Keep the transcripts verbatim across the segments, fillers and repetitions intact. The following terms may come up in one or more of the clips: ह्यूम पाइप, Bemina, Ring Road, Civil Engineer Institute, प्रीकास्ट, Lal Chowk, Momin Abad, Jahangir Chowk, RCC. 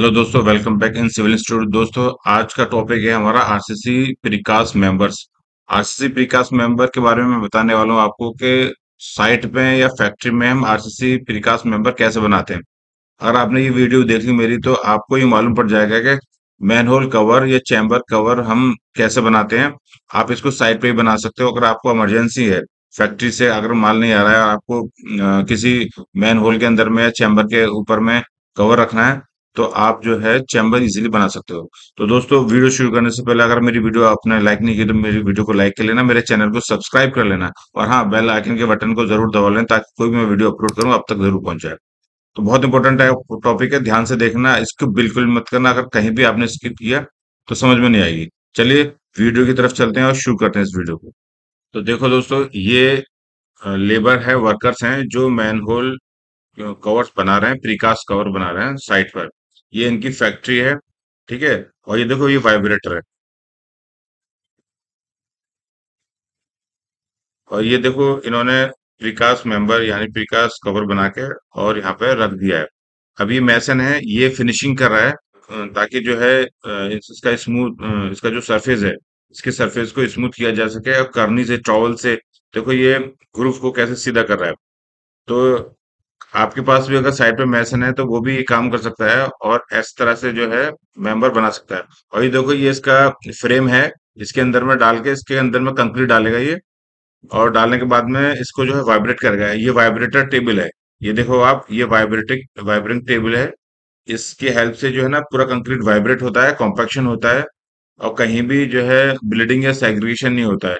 Hello दोस्तों, welcome back in civil institute. दोस्तों, आज का टॉपिक है हमारा RCC प्रीकास्ट members. RCC प्रीकास्ट member के बारे में मैं बताने वाला हूँ आपको कि साइट पे या फैक्ट्री में हम आरसीसी प्रीकास्ट मेंबर कैसे बनाते हैं। अगर आपने ये वीडियो देख ली मेरी तो आपको ये मालूम पड़ जाएगा कि मैनहोल कवर या चैम्बर कवर हम कैसे बनाते हैं। आप इसको साइट पर बना सकते हो। अगर आपको इमरजेंसी है, फैक्ट्री से अगर माल नहीं आ रहा है और आपको किसी मैनहोल के अंदर में या चैम्बर के ऊपर में कवर रखना है तो आप जो है चैम्बर इजीली बना सकते हो। तो दोस्तों, वीडियो शुरू करने से पहले अगर मेरी वीडियो आपने लाइक नहीं की तो मेरी वीडियो को लाइक कर लेना, मेरे चैनल को सब्सक्राइब कर लेना और हाँ, बेल आइकन के बटन को जरूर दबा लेना ताकि कोई भी मैं वीडियो अपलोड करूँ आप तक जरूर पहुंच जाए। तो बहुत इंपॉर्टेंट टॉपिक है, ध्यान से देखना, इसको बिल्कुल मत करना। अगर कहीं भी आपने स्किप किया तो समझ में नहीं आएगी। चलिए वीडियो की तरफ चलते हैं और शुरू करते हैं इस वीडियो को। तो देखो दोस्तों, ये लेबर है, वर्कर्स हैं जो मैनहोल कवर्स बना रहे हैं, प्रीकास्ट कवर बना रहे हैं साइट पर। ये इनकी फैक्ट्री है, ठीक है। और ये देखो, ये वाइब्रेटर है और ये देखो इन्होंने प्रीकास्ट मेंबर यानी प्रीकास्ट कवर बना के और यहाँ पे रख दिया है। अब ये मैसन है, ये फिनिशिंग कर रहा है ताकि जो है इसका स्मूथ, इसका जो सरफेस है, इसके सरफेस को स्मूथ किया जा सके। और करनी से, ट्रॉवल से देखो ये ग्रूव को कैसे सीधा कर रहा है। तो आपके पास भी अगर साइड पे मैसन है तो वो भी काम कर सकता है और इस तरह से जो है मेंबर बना सकता है। और ये देखो, ये इसका फ्रेम है, इसके अंदर में डाल के, इसके अंदर में कंक्रीट डालेगा ये और डालने के बाद में इसको जो है वाइब्रेट करेगा। ये वाइब्रेटर टेबल है, ये देखो आप, ये वाइब्रेटिंग वाइब्रेटिंग टेबल है। इसकी हेल्प से जो है ना पूरा कंक्रीट वाइब्रेट होता है, कॉम्पेक्शन होता है और कहीं भी जो है ब्लीडिंग या सेग्रीगेशन नहीं होता है।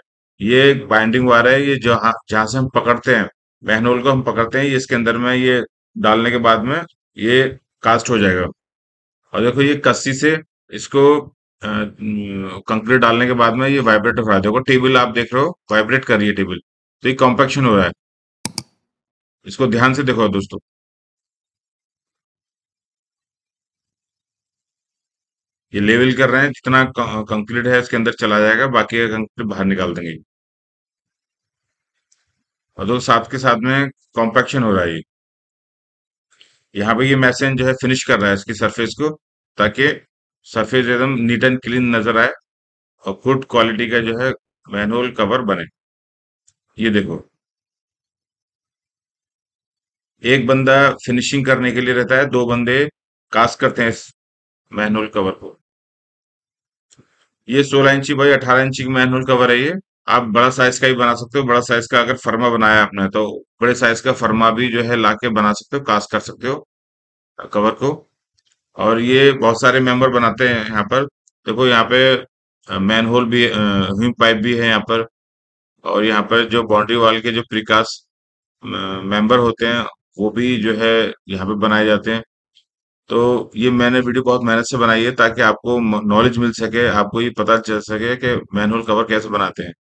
ये बाइंडिंग वायर है, ये जहाँ जहाँ से हम पकड़ते हैं मैनहोल को, हम पकड़ते हैं, ये इसके अंदर में ये डालने के बाद में ये कास्ट हो जाएगा। और देखो ये कस्सी से इसको कंक्रीट डालने के बाद में ये वाइब्रेट हो रहा है। देखो टेबल आप देख रहे हो, वाइब्रेट कर रही है टेबल, तो ये कॉम्पेक्शन हो रहा है। इसको ध्यान से देखो दोस्तों। ये लेवल कर रहे हैं, जितना कंक्रीट है इसके अंदर चला जाएगा, बाकी कंक्रीट बाहर निकाल देंगे। और तो साथ के साथ में कॉम्पेक्शन हो रहा है। यहाँ पे ये मैसन जो है फिनिश कर रहा है इसकी सरफेस को ताकि सरफेस एकदम नीट एंड क्लीन नजर आए और गुड क्वालिटी का जो है मैनहोल कवर बने। ये देखो, एक बंदा फिनिशिंग करने के लिए रहता है, दो बंदे कास्ट करते हैं इस मैनहोल कवर को। ये सोलह इंची बाई अठारह इंची की मैनहोल कवर है। ये आप बड़ा साइज का ही बना सकते हो। बड़ा साइज का अगर फर्मा बनाया आपने तो बड़े साइज का फर्मा भी जो है लाके बना सकते हो, कास्ट कर सकते हो कवर को। और ये बहुत सारे मेंबर बनाते हैं यहाँ पर। देखो यहाँ पे मैनहोल भी, ह्यूम पाइप भी है यहाँ पर। और यहाँ पर जो बाउंड्री वाल के जो प्रीकास्ट मेंबर होते हैं वो भी जो है यहाँ पे बनाए जाते हैं। तो ये मैंने वीडियो बहुत मेहनत से बनाई है ताकि आपको नॉलेज मिल सके, आपको ये पता चल सके कि मैनहोल कवर कैसे बनाते हैं।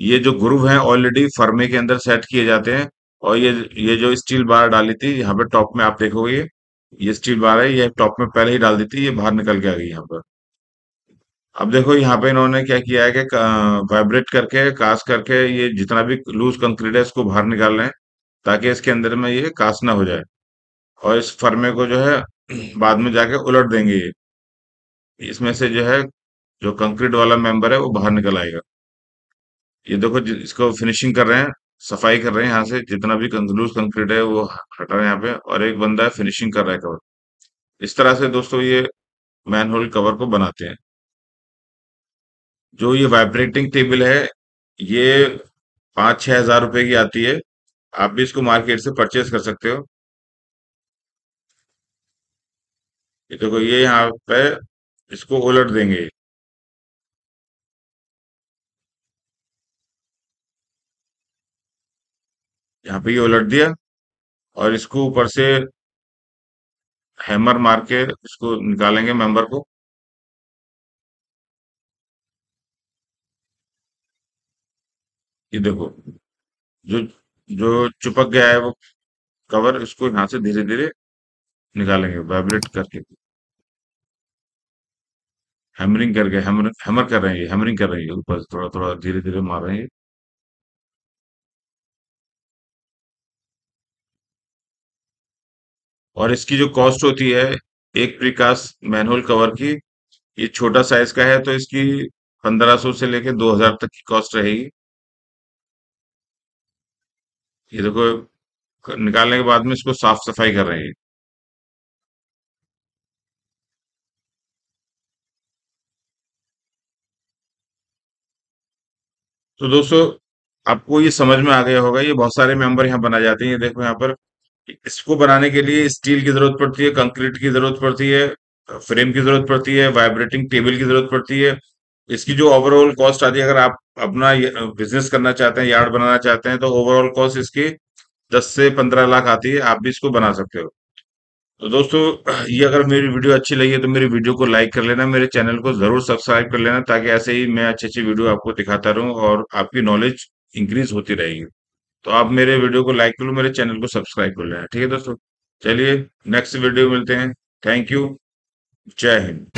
ये जो ग्रूव हैं ऑलरेडी फर्मे के अंदर सेट किए जाते हैं। और ये ये जो स्टील बार डाली थी यहाँ पे टॉप में, आप देखोगे ये ये स्टील बार है, ये टॉप में पहले ही डाल दी थी, ये बाहर निकल के आ गई यहाँ पर। अब देखो यहाँ पे इन्होंने क्या किया है कि वाइब्रेट करके, कास्ट करके, ये जितना भी लूज कंक्रीट है इसको बाहर निकाल रहे हैं ताकि इसके अंदर में ये कास्ट ना हो जाए। और इस फर्मे को जो है बाद में जाके उलट देंगे, ये इसमें से जो है जो कंक्रीट वाला मेंबर है वो बाहर निकल आएगा। ये देखो इसको फिनिशिंग कर रहे हैं, सफाई कर रहे हैं, यहाँ से जितना भी लूज कंक्रीट है वो हटा रहे हैं यहाँ पे। और एक बंदा फिनिशिंग कर रहा है कवर। इस तरह से दोस्तों ये मैनहोल कवर को बनाते हैं। जो ये वाइब्रेटिंग टेबल है ये पाँच छः हजार रुपये की आती है। आप भी इसको मार्केट से परचेज कर सकते हो। ये देखो, ये यहाँ पे इसको उलट देंगे। यहाँ पे ये उलट दिया और इसको ऊपर से हैमर मार के इसको निकालेंगे मेंबर को। ये देखो जो जो चिपक गया है वो कवर, इसको यहाँ से धीरे धीरे निकालेंगे वाइब्रेट करके, हैमरिंग करके। हैमर हैमर कर रहे हैं ये, हैमरिंग कर रहे हैं ऊपर, थोड़ा थोड़ा धीरे धीरे मार रहे हैं। और इसकी जो कॉस्ट होती है एक प्रीकास्ट मैनहोल कवर की, ये छोटा साइज का है तो इसकी पंद्रह सौ से लेके दो हज़ार तक की कॉस्ट रहेगी। ये देखो निकालने के बाद में इसको साफ सफाई कर रहे हैं। तो दोस्तों आपको ये समझ में आ गया होगा, ये बहुत सारे मेंबर यहाँ बनाए जाते हैं। ये देखो यहाँ पर इसको बनाने के लिए स्टील की जरूरत पड़ती है, कंक्रीट की जरूरत पड़ती है, फ्रेम की जरूरत पड़ती है, वाइब्रेटिंग टेबल की जरूरत पड़ती है। इसकी जो ओवरऑल कॉस्ट आती है, अगर आप अपना बिजनेस करना चाहते हैं, यार्ड बनाना चाहते हैं, तो ओवरऑल कॉस्ट इसकी दस से पंद्रह लाख आती है। आप भी इसको बना सकते हो। तो दोस्तों ये अगर मेरी वीडियो अच्छी लगी है तो मेरी वीडियो को लाइक कर लेना, मेरे चैनल को जरूर सब्सक्राइब कर लेना, ताकि ऐसे ही मैं अच्छी अच्छी वीडियो आपको दिखाता रहूँ और आपकी नॉलेज इंक्रीज होती रहेगी। तो आप मेरे वीडियो को लाइक कर लो, मेरे चैनल को सब्सक्राइब कर लेना। ठीक है दोस्तों, चलिए नेक्स्ट वीडियो मिलते हैं। थैंक यू, जय हिंद।